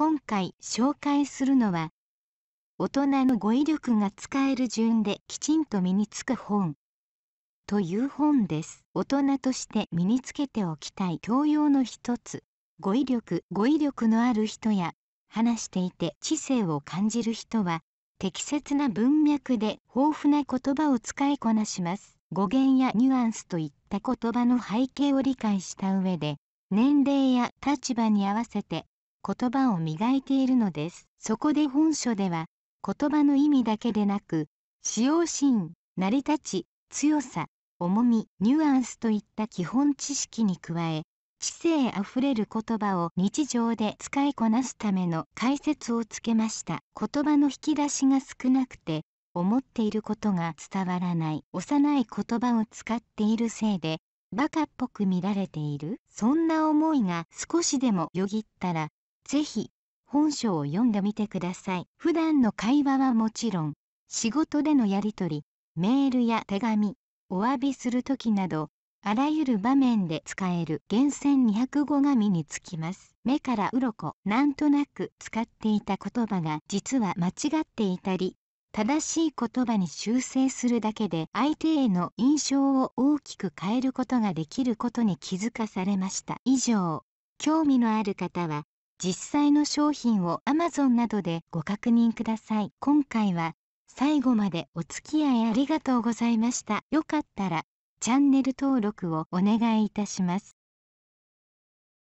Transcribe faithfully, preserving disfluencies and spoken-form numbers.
今回紹介するのは、大人の語彙力が使える順できちんと身につく本という本です。大人として身につけておきたい教養の一つ、語彙力。語彙力のある人や、話していて知性を感じる人は、適切な文脈で豊富な言葉を使いこなします。語源やニュアンスといった言葉の背景を理解した上で、年齢や立場に合わせて言葉を磨いているのです。そこで本書では、言葉の意味だけでなく、使用シーン、成り立ち、強さ、重み、ニュアンスといった基本知識に加え、知性あふれる言葉を日常で使いこなすための解説をつけました。言葉の引き出しが少なくて、思っていることが伝わらない。幼い言葉を使っているせいで、バカっぽく見られている。そんな思いが少しでもよぎったら、ぜひ本書を読んでみてください。普段の会話はもちろん、仕事でのやりとり、メールや手紙、お詫びするときなど、あらゆる場面で使える厳選にひゃくごが身につきます。目から鱗。なんとなく使っていた言葉が実は間違っていたり、正しい言葉に修正するだけで相手への印象を大きく変えることができることに気づかされました。以上、興味のある方は実際の商品を アマゾン などでご確認ください。今回は最後までお付き合いありがとうございました。よかったらチャンネル登録をお願いいたします。